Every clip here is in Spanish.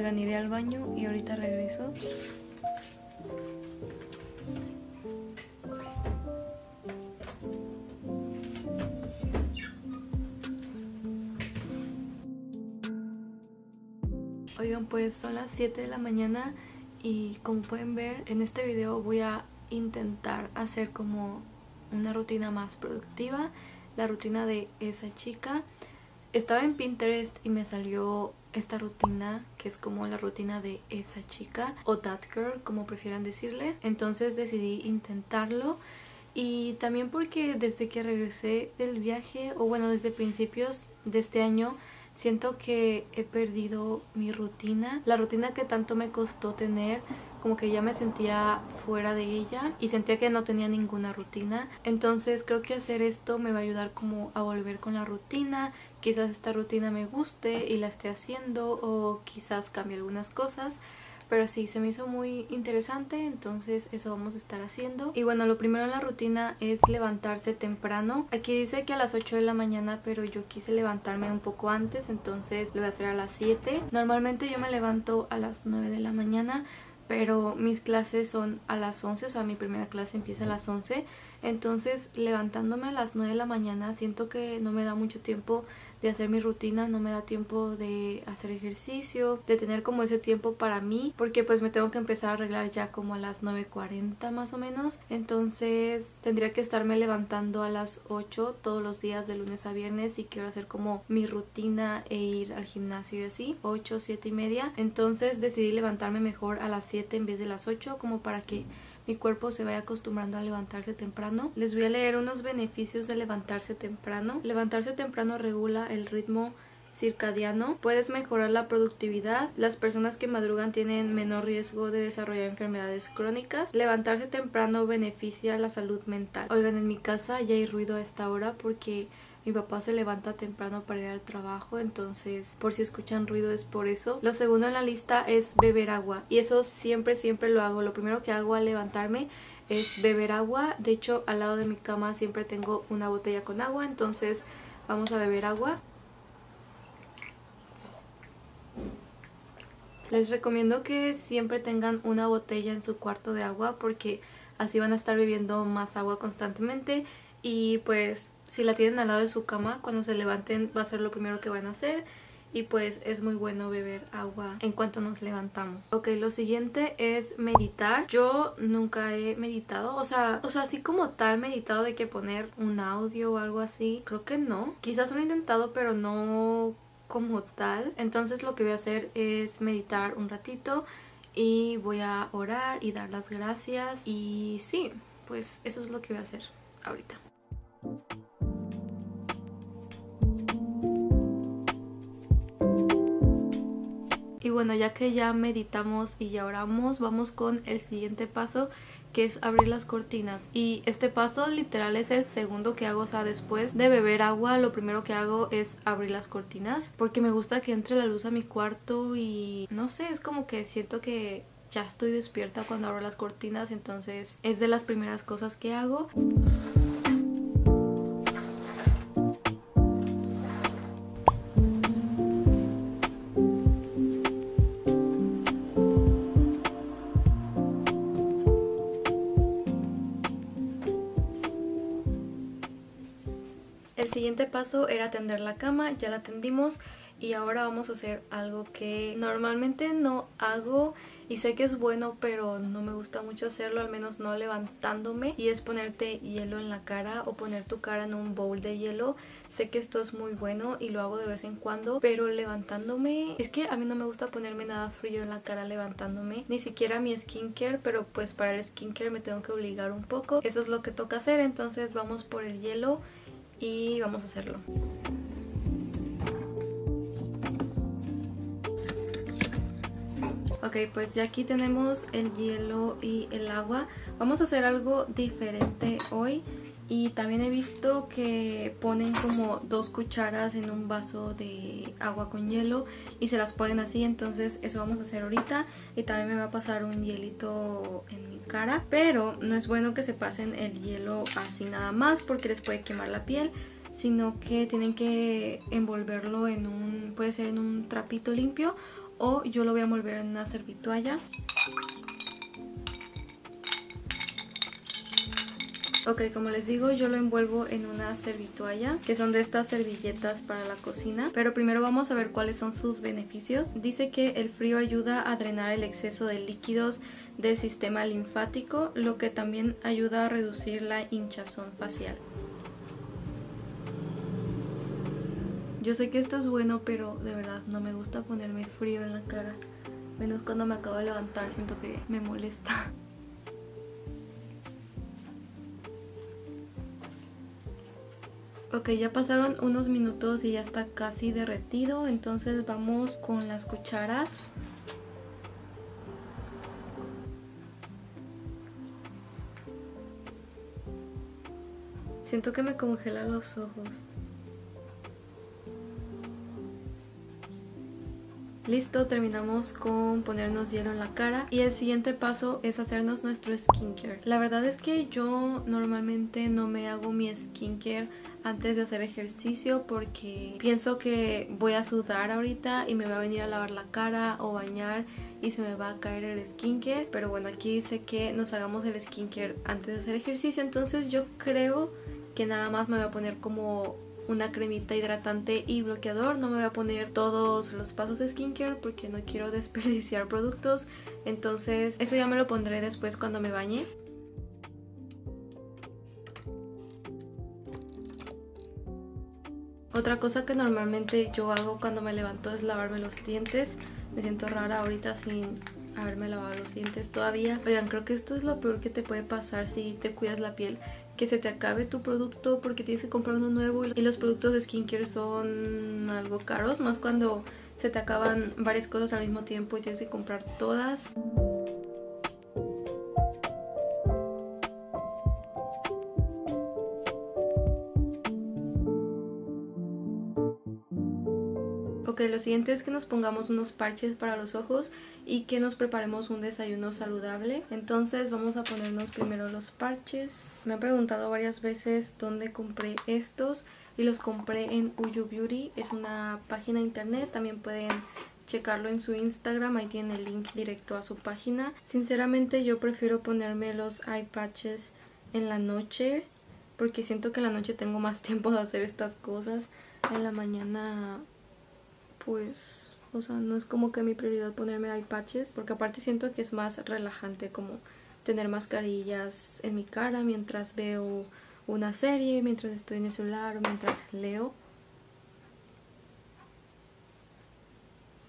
Oigan, iré al baño y ahorita regreso. Oigan, pues son las 7 de la mañana y como pueden ver en este video voy a intentar hacer como una rutina más productiva, la rutina de esa chica. Estaba en Pinterest y me salió esta rutina que es como la rutina de esa chica o that girl, como prefieran decirle. Entonces decidí intentarlo, y también porque desde que regresé del viaje, o bueno, desde principios de este año, siento que he perdido mi rutina, la rutina que tanto me costó tener. Como que ya me sentía fuera de ella y sentía que no tenía ninguna rutina. Entonces creo que hacer esto me va a ayudar como a volver con la rutina. Quizás esta rutina me guste y la esté haciendo, o quizás cambie algunas cosas. Pero sí, se me hizo muy interesante, entonces eso vamos a estar haciendo. Y bueno, lo primero en la rutina es levantarse temprano. Aquí dice que a las 8 de la mañana, pero yo quise levantarme un poco antes, entonces lo voy a hacer a las 7. Normalmente yo me levanto a las 9 de la mañana, pero mis clases son a las 11, o sea, mi primera clase empieza a las 11. Entonces, levantándome a las 9 de la mañana, siento que no me da mucho tiempo de hacer mi rutina, no me da tiempo de hacer ejercicio, de tener como ese tiempo para mí, porque pues me tengo que empezar a arreglar ya como a las 9:40 más o menos. Entonces, tendría que estarme levantando a las 8 todos los días de lunes a viernes si quiero hacer como mi rutina e ir al gimnasio y así, 8, 7 y media. Entonces, decidí levantarme mejor a las 7 en vez de las 8, como para que mi cuerpo se vaya acostumbrando a levantarse temprano. Les voy a leer unos beneficios de levantarse temprano. Levantarse temprano regula el ritmo circadiano, puedes mejorar la productividad, las personas que madrugan tienen menor riesgo de desarrollar enfermedades crónicas. Levantarse temprano beneficia la salud mental. Oigan, en mi casa ya hay ruido a esta hora porque mi papá se levanta temprano para ir al trabajo, entonces por si escuchan ruido es por eso. Lo segundo en la lista es beber agua, y eso siempre, siempre lo hago. Lo primero que hago al levantarme es beber agua. De hecho, al lado de mi cama siempre tengo una botella con agua, entonces vamos a beber agua. Les recomiendo que siempre tengan una botella en su cuarto de agua, porque así van a estar bebiendo más agua constantemente. Y pues si la tienen al lado de su cama, cuando se levanten va a ser lo primero que van a hacer. Y pues es muy bueno beber agua en cuanto nos levantamos. Ok, lo siguiente es meditar. Yo nunca he meditado, o sea, así como tal meditado de que poner un audio o algo así, creo que no. Quizás lo he intentado, pero no como tal. Entonces lo que voy a hacer es meditar un ratito y voy a orar y dar las gracias. Y sí, pues eso es lo que voy a hacer ahorita. Y bueno, ya que ya meditamos y ya oramos, vamos con el siguiente paso, que es abrir las cortinas. Y este paso literal es el segundo que hago, o sea, después de beber agua, lo primero que hago es abrir las cortinas, porque me gusta que entre la luz a mi cuarto y no sé, es como que siento que ya estoy despierta cuando abro las cortinas, entonces es de las primeras cosas que hago. El siguiente paso era tender la cama, ya la tendimos, y ahora vamos a hacer algo que normalmente no hago y sé que es bueno, pero no me gusta mucho hacerlo, al menos no levantándome, y es ponerte hielo en la cara o poner tu cara en un bowl de hielo. Sé que esto es muy bueno y lo hago de vez en cuando, pero levantándome, es que a mí no me gusta ponerme nada frío en la cara levantándome, ni siquiera mi skincare, pero pues para el skincare me tengo que obligar un poco. Eso es lo que toca hacer, entonces vamos por el hielo y vamos a hacerlo. Ok, pues ya aquí tenemos el hielo y el agua. Vamos a hacer algo diferente hoy. Y también he visto que ponen como 2 cucharas en un vaso de agua con hielo y se las ponen así, entonces eso vamos a hacer ahorita. Y también me va a pasar un hielito en mi cara, pero no es bueno que se pasen el hielo así nada más porque les puede quemar la piel, sino que tienen que envolverlo en un, puede ser en un trapito limpio, o yo lo voy a envolver en una servitualla. Ok, como les digo, yo lo envuelvo en una servitualla, que son de estas servilletas para la cocina. Pero primero vamos a ver cuáles son sus beneficios. Dice que el frío ayuda a drenar el exceso de líquidos del sistema linfático, lo que también ayuda a reducir la hinchazón facial. Yo sé que esto es bueno, pero de verdad no me gusta ponerme frío en la cara. Menos cuando me acabo de levantar, siento que me molesta. Ok, ya pasaron unos minutos y ya está casi derretido, entonces vamos con las cucharas. Siento que me congela los ojos. Listo, terminamos con ponernos hielo en la cara y el siguiente paso es hacernos nuestro skincare. La verdad es que yo normalmente no me hago mi skincare antes de hacer ejercicio porque pienso que voy a sudar ahorita y me va a venir a lavar la cara o bañar y se me va a caer el skincare. Pero bueno, aquí dice que nos hagamos el skincare antes de hacer ejercicio, entonces yo creo que nada más me voy a poner como una cremita hidratante y bloqueador. No me voy a poner todos los pasos de skincare porque no quiero desperdiciar productos, entonces eso ya me lo pondré después cuando me bañe. Otra cosa que normalmente yo hago cuando me levanto es lavarme los dientes. Me siento rara ahorita sin haberme lavado los dientes todavía. Oigan, creo que esto es lo peor que te puede pasar si te cuidas la piel, que se te acabe tu producto porque tienes que comprar uno nuevo. Y los productos de skincare son algo caros, más cuando se te acaban varias cosas al mismo tiempo y tienes que comprar todas. Lo siguiente es que nos pongamos unos parches para los ojos y que nos preparemos un desayuno saludable. Entonces vamos a ponernos primero los parches. Me han preguntado varias veces dónde compré estos y los compré en Uyu Beauty. Es una página de internet, también pueden checarlo en su Instagram, ahí tienen el link directo a su página. Sinceramente yo prefiero ponerme los eye patches en la noche porque siento que en la noche tengo más tiempo de hacer estas cosas. En la mañana pues, o sea, no es como que mi prioridad ponerme eye patches, porque aparte siento que es más relajante como tener mascarillas en mi cara mientras veo una serie, mientras estoy en el celular o mientras leo.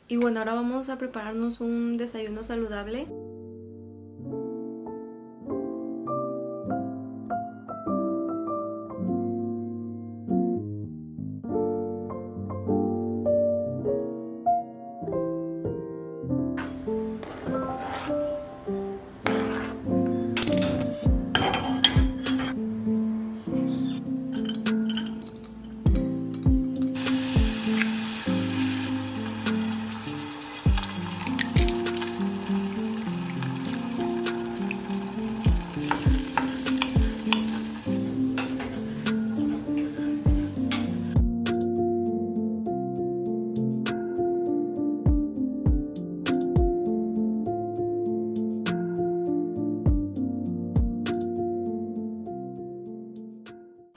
Y bueno, ahora vamos a prepararnos un desayuno saludable.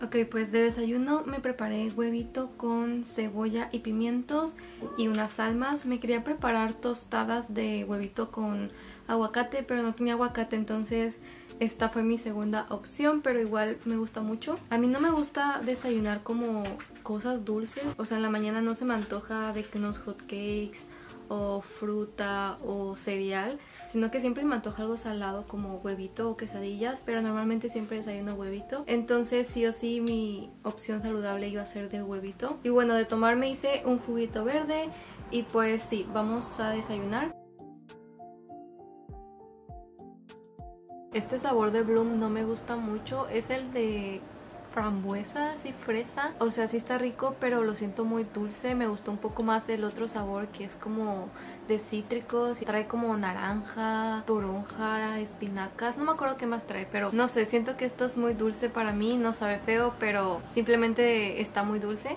Ok, pues de desayuno me preparé huevito con cebolla y pimientos y unas almas. Me quería preparar tostadas de huevito con aguacate, pero no tenía aguacate, entonces esta fue mi segunda opción, pero igual me gusta mucho. A mí no me gusta desayunar como cosas dulces, o sea, en la mañana no se me antoja de que unos hotcakes o fruta o cereal, sino que siempre me antoja algo salado como huevito o quesadillas, pero normalmente siempre desayuno huevito, entonces sí o sí mi opción saludable iba a ser de huevito. Y bueno, de tomar me hice un juguito verde y pues sí, vamos a desayunar. Este sabor de Bloom no me gusta mucho, es el de frambuesas y fresa, o sea, sí está rico, pero lo siento muy dulce. Me gustó un poco más el otro sabor que es como de cítricos y trae como naranja, toronja, espinacas, no me acuerdo qué más trae, pero no sé, siento que esto es muy dulce para mí, no sabe feo, pero simplemente está muy dulce.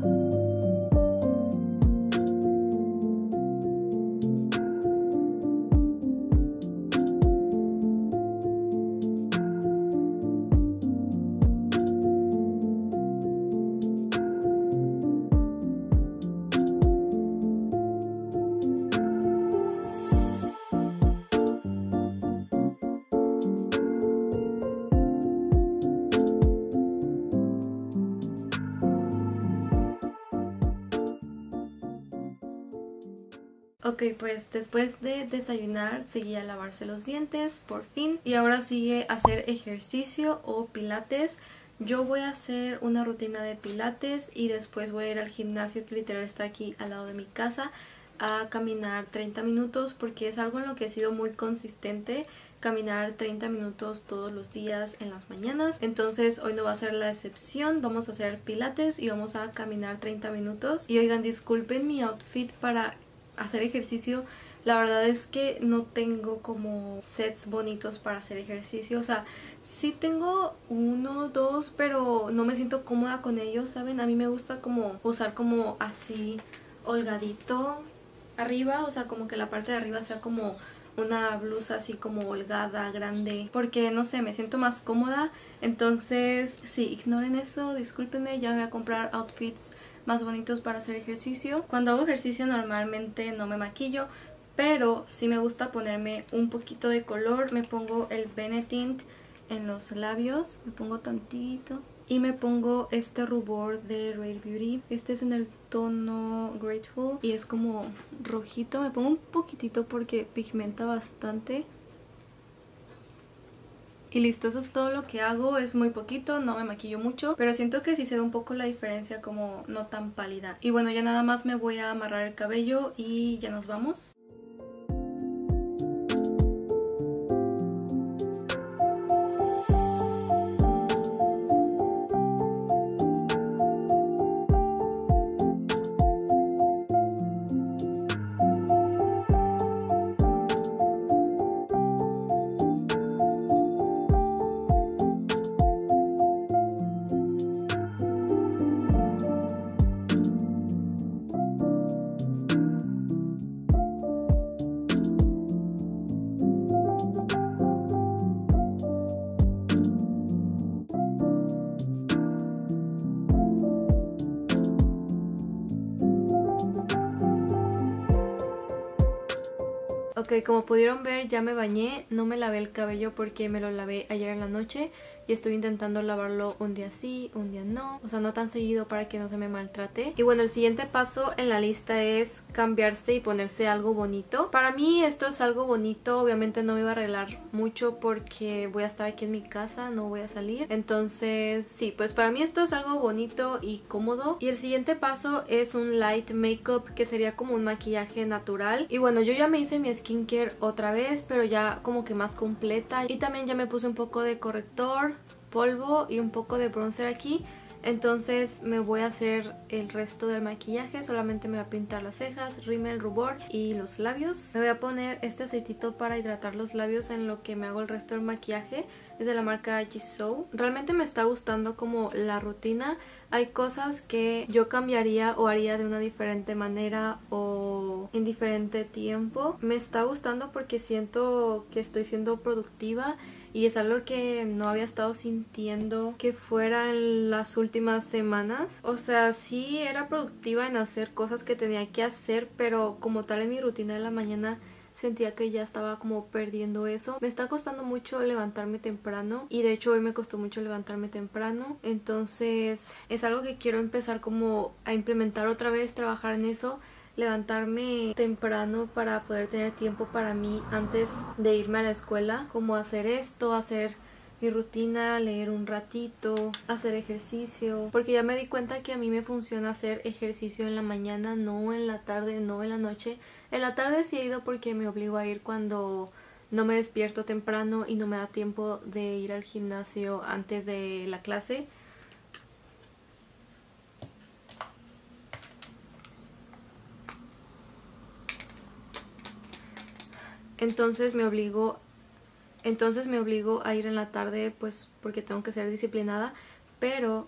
Ok, pues después de desayunar seguía lavarse los dientes, por fin. Y ahora sigue hacer ejercicio o pilates. Yo voy a hacer una rutina de pilates y después voy a ir al gimnasio, que literal está aquí al lado de mi casa, a caminar 30 minutos porque es algo en lo que he sido muy consistente, caminar 30 minutos todos los días en las mañanas. Entonces hoy no va a ser la excepción, vamos a hacer pilates y vamos a caminar 30 minutos. Y oigan, disculpen mi outfit para hacer ejercicio, la verdad es que no tengo como sets bonitos para hacer ejercicio, o sea, sí tengo uno, dos, pero no me siento cómoda con ellos, ¿saben? A mí me gusta como usar como así holgadito arriba, o sea, como que la parte de arriba sea como una blusa así como holgada, grande, porque no sé, me siento más cómoda. Entonces sí, ignoren eso, discúlpenme, ya me voy a comprar outfits más bonitos para hacer ejercicio. Cuando hago ejercicio normalmente no me maquillo, pero sí me gusta ponerme un poquito de color. Me pongo el Benetint en los labios, me pongo tantito. Y me pongo este rubor de Rare Beauty. Este es en el tono Grateful y es como rojito. Me pongo un poquitito porque pigmenta bastante. Y listo, eso es todo lo que hago. Es muy poquito, no me maquillo mucho, pero siento que sí se ve un poco la diferencia, como no tan pálida. Y bueno, ya nada más me voy a amarrar el cabello y ya nos vamos. Ok, como pudieron ver ya me bañé, no me lavé el cabello porque me lo lavé ayer en la noche y estoy intentando lavarlo un día sí, un día no, o sea no tan seguido para que no se me maltrate. Y bueno, el siguiente paso en la lista es cambiarse y ponerse algo bonito. Para mí esto es algo bonito, obviamente no me iba a arreglar mucho porque voy a estar aquí en mi casa, no voy a salir. Entonces sí, pues para mí esto es algo bonito y cómodo. Y el siguiente paso es un light makeup, que sería como un maquillaje natural. Y bueno, yo ya me hice mi skin otra vez, pero ya como que más completa, y también ya me puse un poco de corrector, polvo y un poco de bronzer aquí. Entonces me voy a hacer el resto del maquillaje, solamente me voy a pintar las cejas, rímel, rubor y los labios. Me voy a poner este aceitito para hidratar los labios en lo que me hago el resto del maquillaje. Es de la marca Gisou. Realmente me está gustando como la rutina. Hay cosas que yo cambiaría o haría de una diferente manera o en diferente tiempo. Me está gustando porque siento que estoy siendo productiva. Y es algo que no había estado sintiendo que fuera en las últimas semanas. O sea, sí era productiva en hacer cosas que tenía que hacer, pero como tal en mi rutina de la mañana sentía que ya estaba como perdiendo eso. Me está costando mucho levantarme temprano y de hecho hoy me costó mucho levantarme temprano. Entonces es algo que quiero empezar como a implementar otra vez, trabajar en eso. Levantarme temprano para poder tener tiempo para mí antes de irme a la escuela. Como hacer esto, hacer mi rutina, leer un ratito, hacer ejercicio. Porque ya me di cuenta que a mí me funciona hacer ejercicio en la mañana, no en la tarde, no en la noche. En la tarde sí he ido porque me obligo a ir cuando no me despierto temprano y no me da tiempo de ir al gimnasio antes de la clase. Entonces me obligo a ir en la tarde, pues porque tengo que ser disciplinada, pero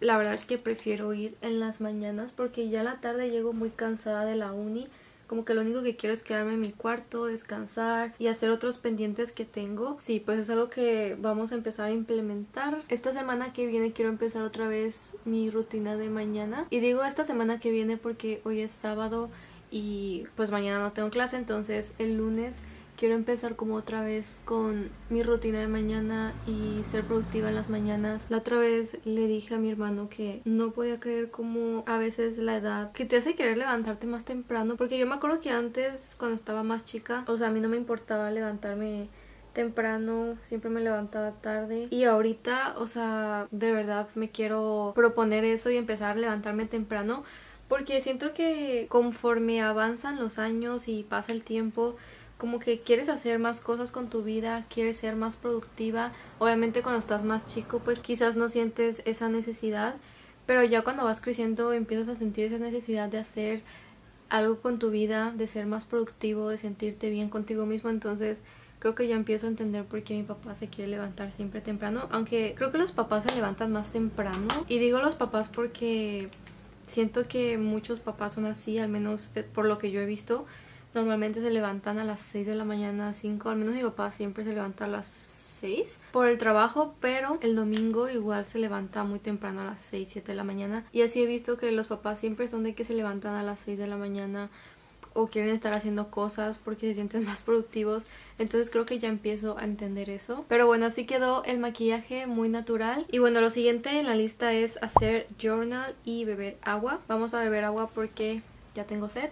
la verdad es que prefiero ir en las mañanas porque ya la tarde llego muy cansada de la uni, como que lo único que quiero es quedarme en mi cuarto, descansar y hacer otros pendientes que tengo. Sí, pues es algo que vamos a empezar a implementar. Esta semana que viene quiero empezar otra vez mi rutina de mañana, y digo esta semana que viene porque hoy es sábado y pues mañana no tengo clase, entonces el lunes Quiero empezar como otra vez con mi rutina de mañana y ser productiva en las mañanas. La otra vez le dije a mi hermano que no podía creer como a veces la edad que te hace querer levantarte más temprano. Porque yo me acuerdo que antes, cuando estaba más chica, o sea, a mí no me importaba levantarme temprano, siempre me levantaba tarde. Y ahorita, o sea, de verdad me quiero proponer eso y empezar a levantarme temprano. Porque siento que conforme avanzan los años y pasa el tiempo, como que quieres hacer más cosas con tu vida, quieres ser más productiva. Obviamente cuando estás más chico pues quizás no sientes esa necesidad, pero ya cuando vas creciendo empiezas a sentir esa necesidad de hacer algo con tu vida, de ser más productivo, de sentirte bien contigo mismo. Entonces creo que ya empiezo a entender por qué mi papá se quiere levantar siempre temprano, aunque creo que los papás se levantan más temprano. Y digo los papás porque siento que muchos papás son así, al menos por lo que yo he visto. Normalmente se levantan a las 6 de la mañana, 5, al menos mi papá siempre se levanta a las 6 por el trabajo, pero el domingo igual se levanta muy temprano a las 6, 7 de la mañana. Y así he visto que los papás siempre son de que se levantan a las 6 de la mañana o quieren estar haciendo cosas porque se sienten más productivos. Entonces creo que ya empiezo a entender eso. Pero bueno, así quedó el maquillaje, muy natural. Y bueno, lo siguiente en la lista es hacer journal y beber agua. Vamos a beber agua porque ya tengo sed.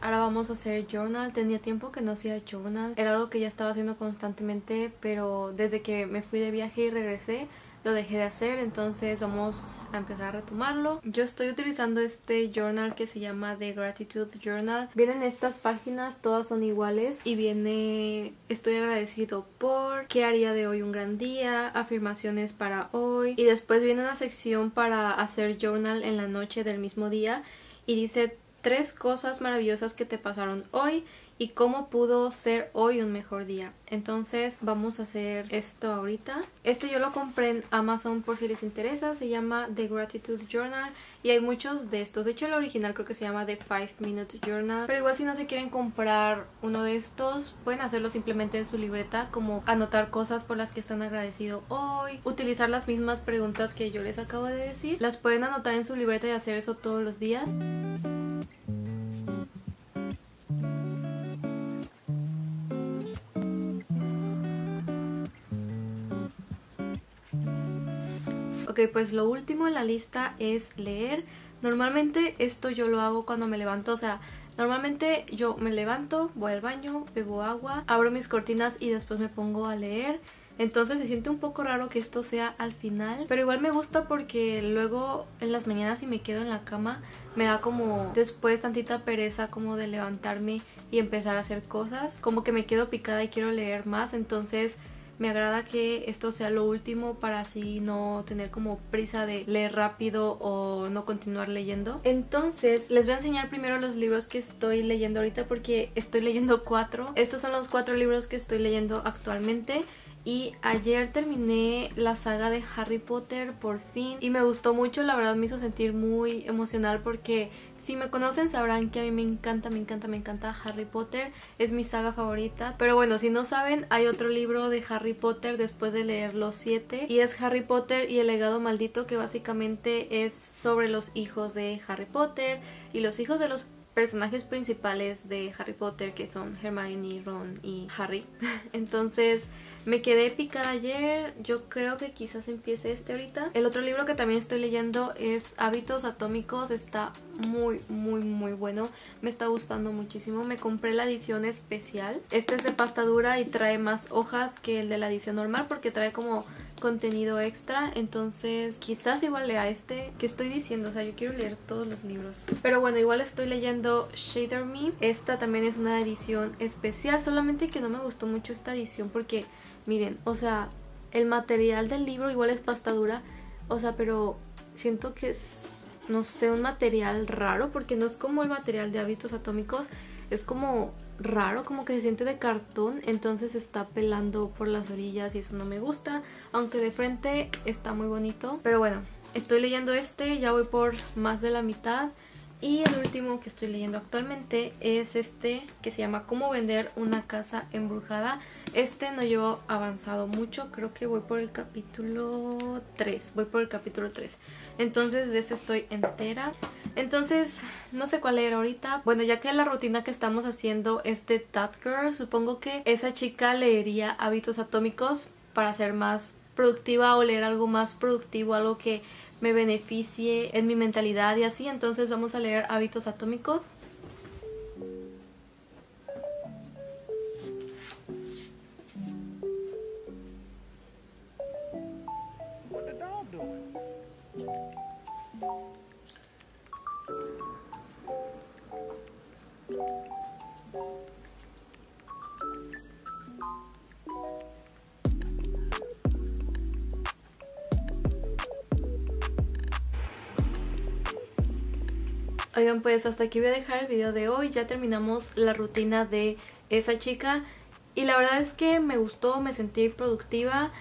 Ahora vamos a hacer journal. Tenía tiempo que no hacía journal. Era algo que ya estaba haciendo constantemente, pero desde que me fui de viaje y regresé, lo dejé de hacer. Entonces vamos a empezar a retomarlo. Yo estoy utilizando este journal que se llama The Gratitude Journal. Vienen estas páginas, todas son iguales. Y viene: estoy agradecido por, qué haría de hoy un gran día, afirmaciones para hoy. Y después viene una sección para hacer journal en la noche del mismo día. Y dice: 3 cosas maravillosas que te pasaron hoy y cómo pudo ser hoy un mejor día. Entonces vamos a hacer esto ahorita. Este yo lo compré en Amazon por si les interesa. Se llama The Gratitude Journal y hay muchos de estos. De hecho el original creo que se llama The 5 Minute Journal. Pero igual si no se quieren comprar uno de estos, pueden hacerlo simplemente en su libreta. Como anotar cosas por las que están agradecidos hoy. Utilizar las mismas preguntas que yo les acabo de decir. Las pueden anotar en su libreta y hacer eso todos los días. Ok, pues lo último en la lista es leer. Normalmente esto yo lo hago cuando me levanto, o sea, normalmente yo me levanto, voy al baño, bebo agua, abro mis cortinas y después me pongo a leer. Entonces se siente un poco raro que esto sea al final, pero igual me gusta porque luego en las mañanas si me quedo en la cama me da como después tantita pereza como de levantarme y empezar a hacer cosas. Como que me quedo picada y quiero leer más, entonces me agrada que esto sea lo último para así no tener como prisa de leer rápido o no continuar leyendo. Entonces les voy a enseñar primero los libros que estoy leyendo ahorita porque estoy leyendo 4. Estos son los 4 libros que estoy leyendo actualmente. Y ayer terminé la saga de Harry Potter por fin y me gustó mucho, la verdad me hizo sentir muy emocional porque si me conocen sabrán que a mí me encanta Harry Potter, es mi saga favorita. Pero bueno, si no saben, hay otro libro de Harry Potter después de leer los 7 y es Harry Potter y el legado maldito, que básicamente es sobre los hijos de Harry Potter y los hijos de los personajes principales de Harry Potter, que son Hermione, Ron y Harry. Entonces me quedé picada ayer, yo creo que quizás empiece este ahorita. El otro libro que también estoy leyendo es Hábitos Atómicos, está muy bueno, me está gustando muchísimo. Me compré la edición especial, este es de pasta dura y trae más hojas que el de la edición normal porque trae como contenido extra, entonces quizás igual lea este. ¿Qué estoy diciendo? O sea, yo quiero leer todos los libros. Pero bueno, igual estoy leyendo Shader Me. Esta también es una edición especial, solamente que no me gustó mucho esta edición porque, miren, o sea, el material del libro igual es pasta dura, o sea, pero siento que es, no sé, un material raro porque no es como el material de Hábitos Atómicos, es como raro, como que se siente de cartón, entonces está pelando por las orillas y eso no me gusta, aunque de frente está muy bonito. Pero bueno, estoy leyendo este, ya voy por más de la mitad Y el último que estoy leyendo actualmente es este que se llama ¿Cómo vender una casa embrujada? Este no llevo avanzado mucho, creo que voy por el capítulo 3. Entonces de este estoy entera. Entonces no sé cuál leer ahorita. Bueno, ya que la rutina que estamos haciendo es de That Girl, supongo que esa chica leería Hábitos Atómicos para ser más productiva o leer algo más productivo, algo que me beneficie en mi mentalidad y así. Entonces vamos a leer Hábitos Atómicos. Oigan, pues hasta aquí voy a dejar el video de hoy. Ya terminamos la rutina de esa chica y la verdad es que me gustó, me sentí productiva.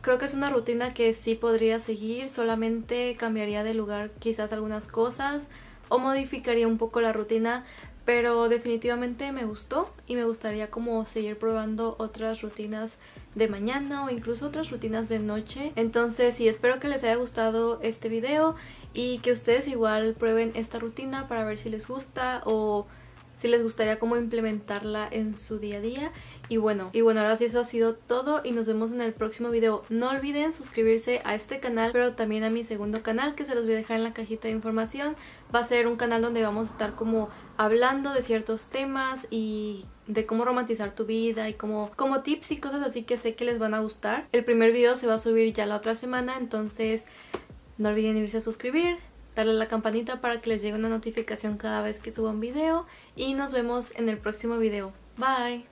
Creo que es una rutina que sí podría seguir, solamente cambiaría de lugar quizás algunas cosas o modificaría un poco la rutina, pero definitivamente me gustó y me gustaría como seguir probando otras rutinas de mañana o incluso otras rutinas de noche. Entonces sí, espero que les haya gustado este video y que ustedes igual prueben esta rutina para ver si les gusta o si les gustaría cómo implementarla en su día a día. Y bueno, ahora sí, eso ha sido todo y nos vemos en el próximo video. No olviden suscribirse a este canal, pero también a mi segundo canal, que se los voy a dejar en la cajita de información. Va a ser un canal donde vamos a estar como hablando de ciertos temas y de cómo romantizar tu vida y como tips y cosas así que sé que les van a gustar. El primer video se va a subir ya la otra semana, entonces no olviden irse a suscribir, darle a la campanita para que les llegue una notificación cada vez que suba un video y nos vemos en el próximo video. Bye.